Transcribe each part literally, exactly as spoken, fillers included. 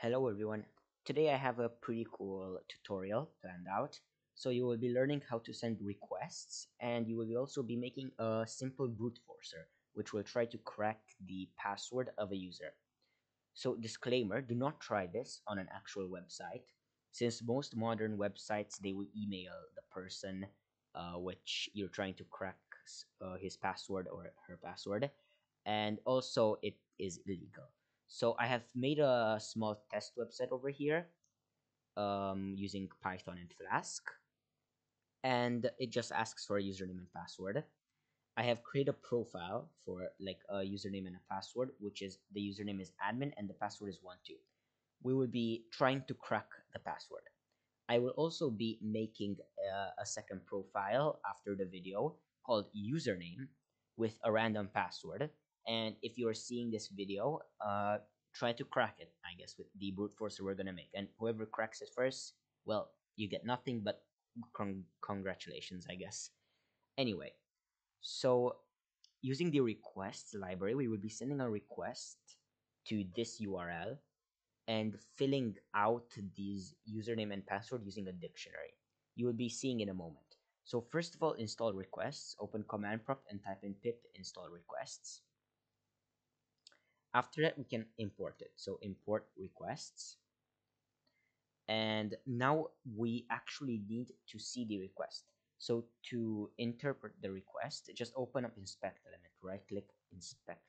Hello everyone, today I have a pretty cool tutorial planned out. So you will be learning how to send requests, and you will also be making a simple brute forcer, which will try to crack the password of a user. So disclaimer, do not try this on an actual website, since most modern websites, they will email the person uh, which you're trying to crack uh, his password or her password, and also it is illegal. So I have made a small test website over here um, using Python and Flask, and it just asks for a username and password. I have created a profile for like a username and a password, which is the username is admin and the password is one two. We will be trying to crack the password. I will also be making a, a second profile after the video called username with a random password. And if you are seeing this video, uh, try to crack it, I guess, with the brute force we're gonna make. And whoever cracks it first, well, you get nothing but con congratulations, I guess. Anyway, so using the requests library, we will be sending a request to this U R L and filling out these username and password using a dictionary. You will be seeing in a moment. So first of all, install requests, open command prompt and type in pip install requests. After that, we can import it. So import requests. And now we actually need to see the request. So to interpret the request, just open up Inspect Element, right click Inspect.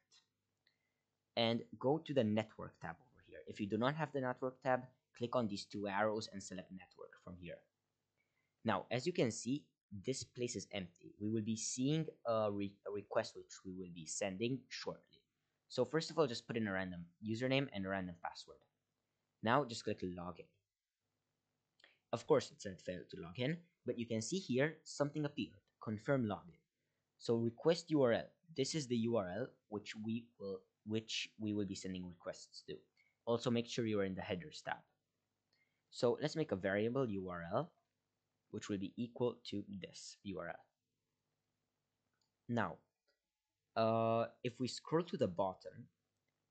And go to the Network tab over here. If you do not have the Network tab, click on these two arrows and select Network from here. Now, as you can see, this place is empty. We will be seeing a, re a request which we will be sending shortly. So first of all, just put in a random username and a random password. Now just click login. Of course, it said failed to log in, but you can see here something appeared, confirm login. So request U R L. This is the U R L which we will which we will be sending requests to. Also make sure you are in the headers tab. So let's make a variable U R L which will be equal to this U R L. Now, Uh, if we scroll to the bottom,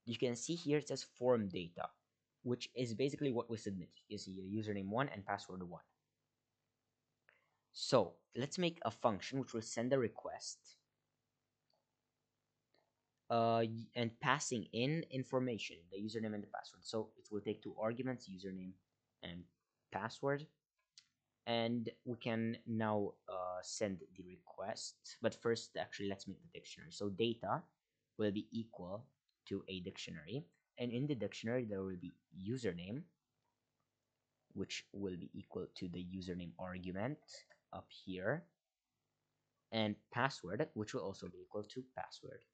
you can see here it says form data, which is basically what we submit. You see your username one and password one. So let's make a function which will send a request uh, and passing in information, the username and the password. So it will take two arguments, username and password. And we can now uh, send the request, but first actually let's make the dictionary. So data will be equal to a dictionary, and in the dictionary there will be username, which will be equal to the username argument up here, and password, which will also be equal to password.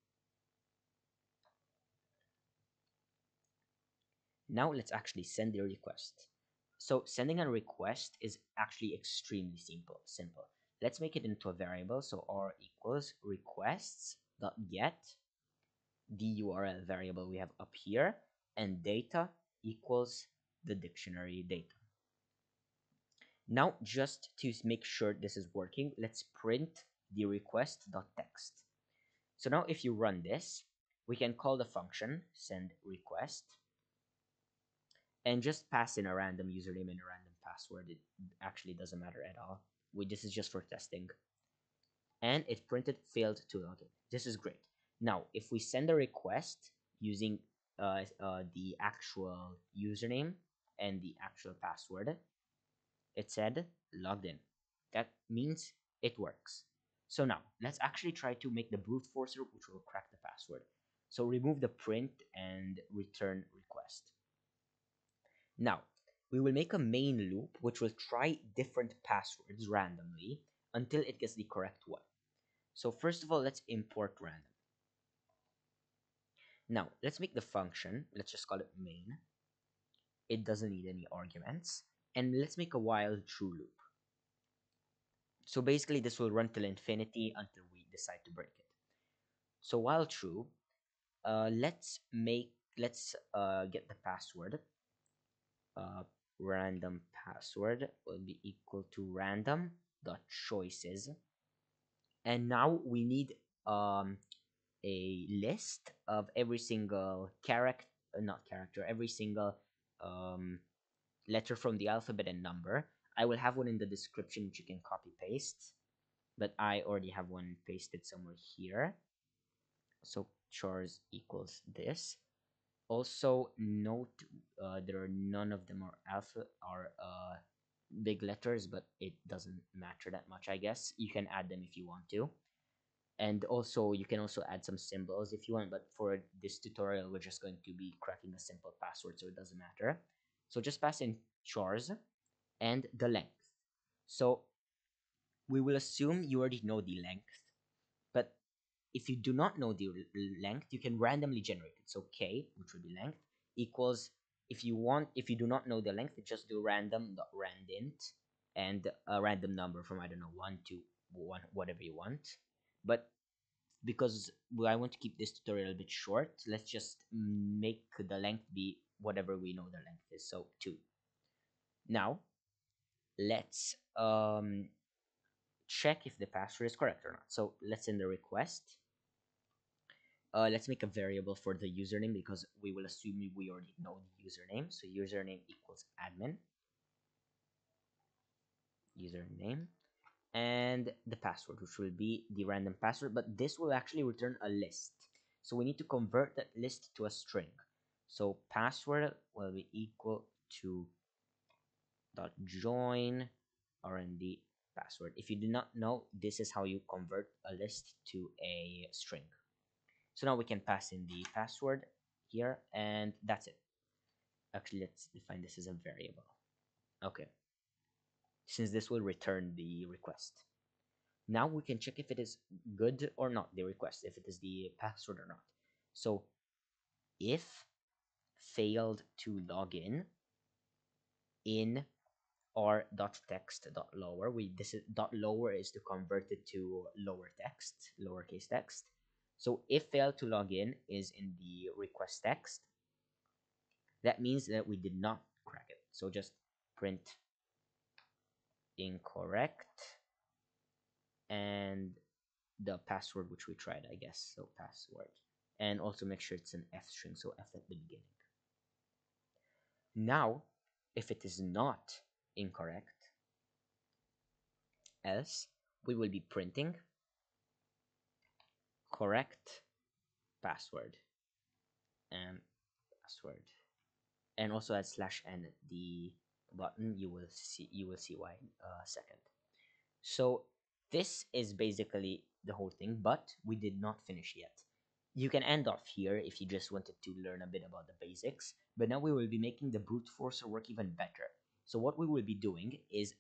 Now let's actually send the request. So sending a request is actually extremely simple. Simple. Let's make it into a variable. So r equals requests dot get the U R L variable we have up here, and data equals the dictionary data. Now, just to make sure this is working, let's print the request dot text. So now, if you run this, we can call the function send request. And just pass in a random username and a random password. It actually doesn't matter at all. We, this is just for testing. And it printed failed to log in. This is great. Now, if we send a request using uh, uh, the actual username and the actual password, it said logged in. That means it works. So now, let's actually try to make the brute forcer which will crack the password. So remove the print and return request. Now, we will make a main loop which will try different passwords randomly until it gets the correct one. So first of all, let's import random. Now, let's make the function, let's just call it main. It doesn't need any arguments. And let's make a while true loop. So basically, this will run till infinity until we decide to break it. So while true, uh, let's make, let's uh, get the password. Uh, random password will be equal to random dot choices, and now we need um a list of every single character, not character, every single um, letter from the alphabet and number. I will have one in the description which you can copy paste, but I already have one pasted somewhere here. So chars equals this. Also note uh, there are none of them are alpha are uh, big letters, but it doesn't matter that much, I guess. You can add them if you want to. And also you can also add some symbols if you want, but for this tutorial we're just going to be cracking a simple password, so it doesn't matter. So just pass in chars and the length. So we will assume you already know the length, but if you do not know the length, you can randomly generate it. So k, which would be length, equals, if you want, if you do not know the length, just do random dot randint and a random number from, I don't know, one to one, whatever you want. But because I want to keep this tutorial a bit short, let's just make the length be whatever we know the length is, so two. Now let's um check if the password is correct or not. So let's send a request. Uh let's make a variable for the username because we will assume we already know the username. So username equals admin, username, and the password, which will be the random password, but this will actually return a list, so we need to convert that list to a string. So password will be equal to dot join rnd password. If you do not know, this is how you convert a list to a string. So now we can pass in the password here, and that's it. Actually, let's define this as a variable, okay, since this will return the request. Now we can check if it is good or not, the request, if it is the password or not. So if failed to login in or dot text dot lower, we this is dot lower is to convert it to lower text, lowercase text. So if failed to login is in the request text, that means that we did not crack it. So just print incorrect and the password which we tried, I guess. So password, and also make sure it's an F string, so F at the beginning. Now if it is not incorrect, else we will be printing correct password and password, and also add slash n at the button. You will see you will see why in a second. So this is basically the whole thing, but we did not finish yet. You can end off here if you just wanted to learn a bit about the basics, but now we will be making the brute forcer work even better. So what we will be doing is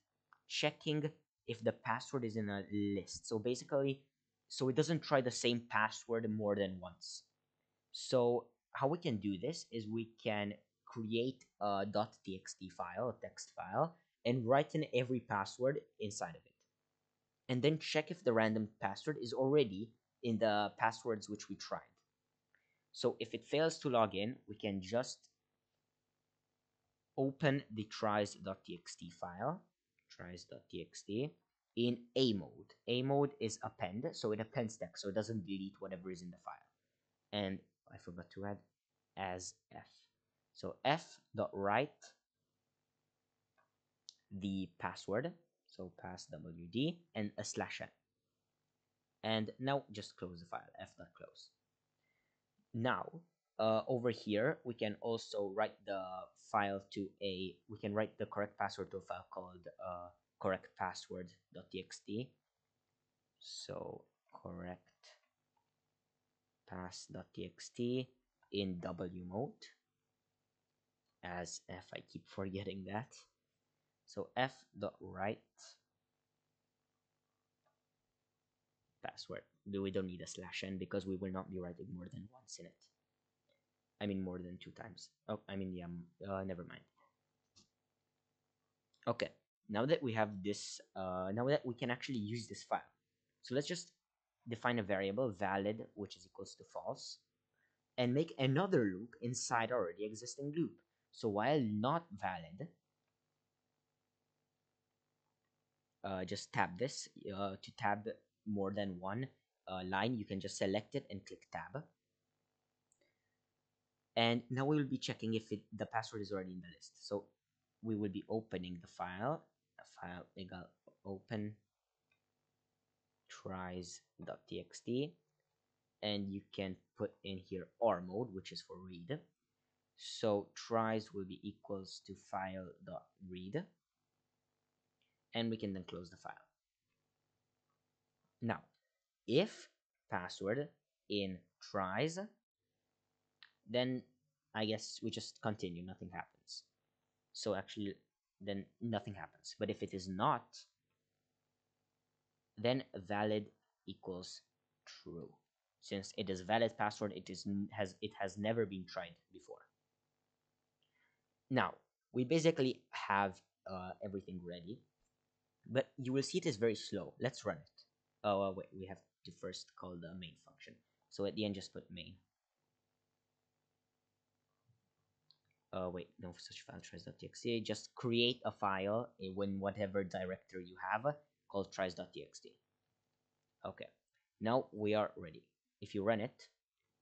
checking if the password is in a list. So basically, so it doesn't try the same password more than once. So how we can do this is we can create a .txt file, a text file, and write in every password inside of it. And then check if the random password is already in the passwords which we tried. So if it fails to log in, we can just open the tries.txt file, tries.txt, in A mode. A mode is append, so it appends text, so it doesn't delete whatever is in the file. And I forgot to add as F. So f.write the password, so passwd, and a slash n. And now just close the file, f.close. Now, Uh, over here we can also write the file to a we can write the correct password to a file called uh, correct password.txt. So correct pass.txt in W mode as F. I keep forgetting that. So f.write password. We don't need a slash n because we will not be writing more than once in it. I mean more than two times. Oh, I mean, yeah, uh, never mind. Okay, now that we have this, uh, now that we can actually use this file. So let's just define a variable valid, which is equals to false, and make another loop inside already existing loop. So while not valid, uh, just tab this. Uh, to tab more than one uh, line, you can just select it and click tab. And now we will be checking if it, the password is already in the list. So we will be opening the file, a file equal open tries dot t x t, and you can put in here R mode, which is for read. So tries will be equals to file.read, and we can then close the file. Now, if password in tries, then I guess we just continue, nothing happens. So actually, then nothing happens. But if it is not, then valid equals true. Since it is valid password, it is has it has never been tried before. Now, we basically have uh, everything ready, but you will see it is very slow. Let's run it. Oh, uh, wait, we have to first call the main function. So at the end, just put main. Uh, wait, no such file, tries dot t x t. Just create a file in whatever directory you have called tries dot t x t. Okay, now we are ready. If you run it,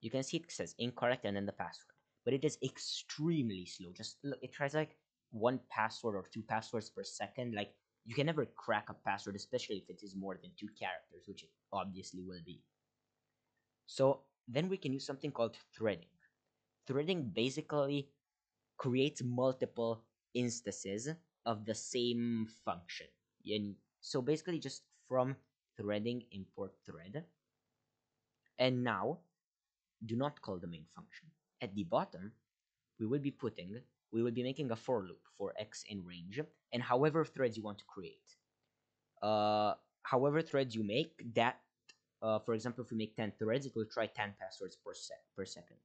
you can see it says incorrect and then the password. But it is extremely slow. Just look, it tries like one password or two passwords per second. Like, you can never crack a password, especially if it is more than two characters, which it obviously will be. So then we can use something called threading. Threading basically creates multiple instances of the same function. And so basically just from threading, import thread. And now, do not call the main function. At the bottom, we will be putting, we will be making a for loop for x in range, and however threads you want to create. Uh, however threads you make, that, uh, for example, if we make ten threads, it will try ten passwords per, sec per second.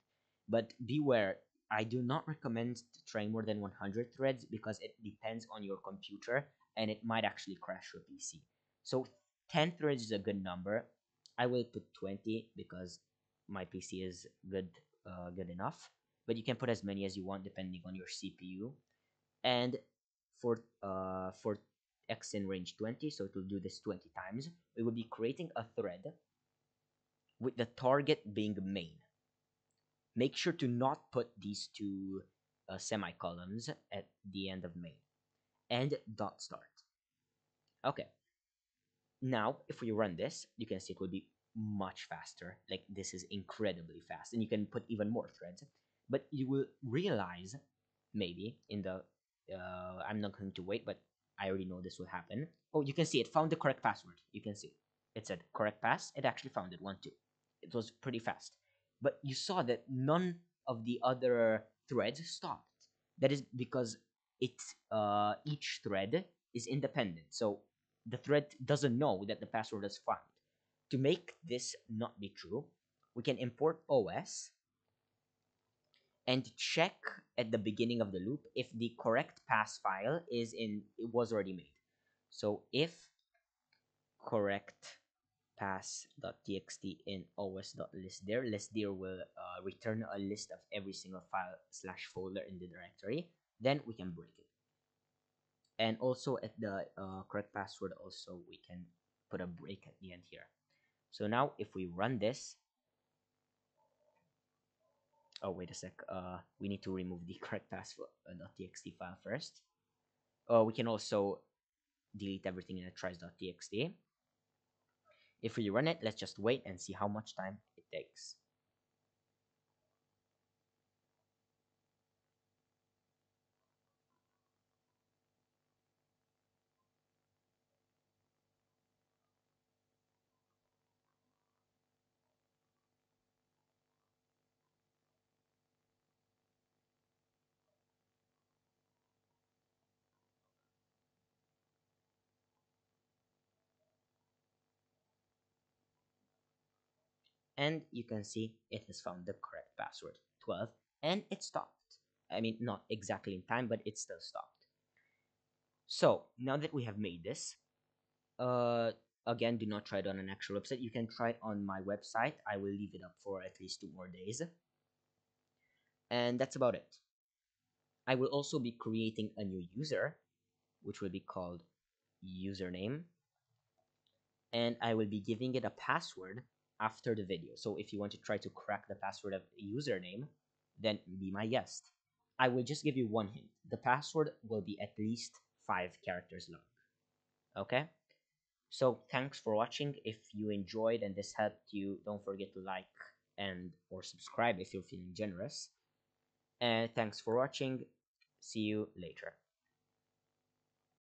But beware, I do not recommend trying more than one hundred threads because it depends on your computer and it might actually crash your P C. So ten threads is a good number. I will put twenty because my P C is good. Uh, good enough, but you can put as many as you want depending on your C P U. And for uh for x in range twenty, so it will do this twenty times. We will be creating a thread with the target being main. Make sure to not put these two uh, semicolons at the end of main and dot start. Okay, now if we run this, you can see it will be much faster. Like, this is incredibly fast, and you can put even more threads. But you will realize, maybe in the uh, I'm not going to wait, but I already know this will happen. Oh, you can see it found the correct password. You can see it said correct pass. It actually found it, one two. It was pretty fast, but you saw that none of the other threads stopped. That is because it's uh each thread is independent, so the thread doesn't know that the password is found. To make this not be true, we can import O S and check at the beginning of the loop if the correct pass file is in, it was already made. So if correct pass.txt in os.listdir, listdir will uh, return a list of every single file slash folder in the directory, then we can break it. And also at the uh, correct password, also we can put a break at the end here. So now if we run this, oh wait a sec, uh, we need to remove the correct pass.txt file first. Uh, we can also delete everything in a tries.txt. If we run it, let's just wait and see how much time it takes. And you can see it has found the correct password, twelve, and it stopped. I mean, not exactly in time, but it still stopped. So now that we have made this, uh, again, do not try it on an actual website. You can try it on my website. I will leave it up for at least two more days. And that's about it. I will also be creating a new user, which will be called username. And I will be giving it a password after the video. So if you want to try to crack the password of a username, then be my guest. I will just give you one hint. The password will be at least five characters long. Okay? So thanks for watching. If you enjoyed and this helped you, don't forget to like and or subscribe if you're feeling generous. And thanks for watching. See you later.